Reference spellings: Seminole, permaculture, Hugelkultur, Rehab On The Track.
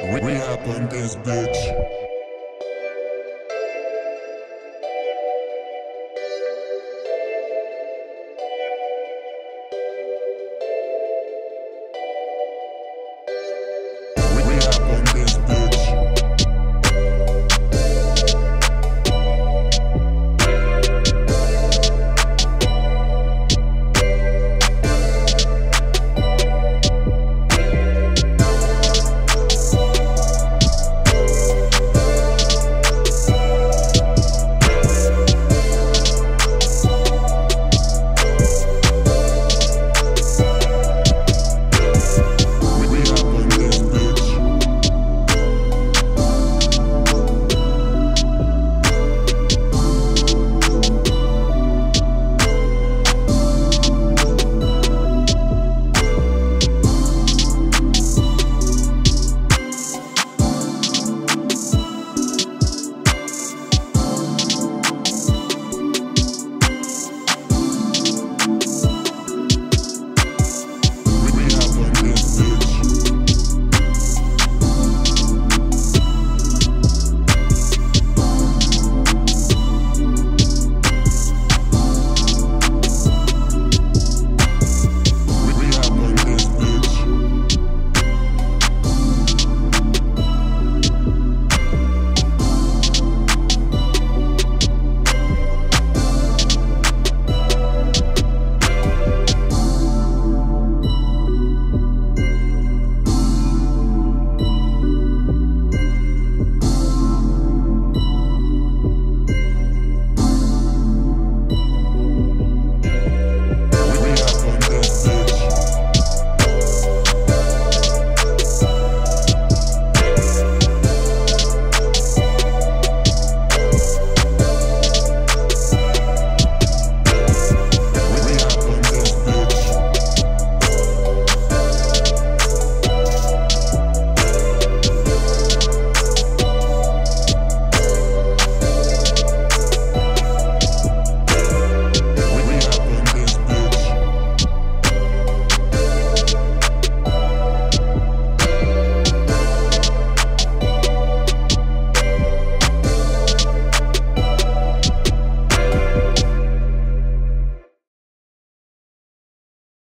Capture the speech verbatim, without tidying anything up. Rehab on this bitch.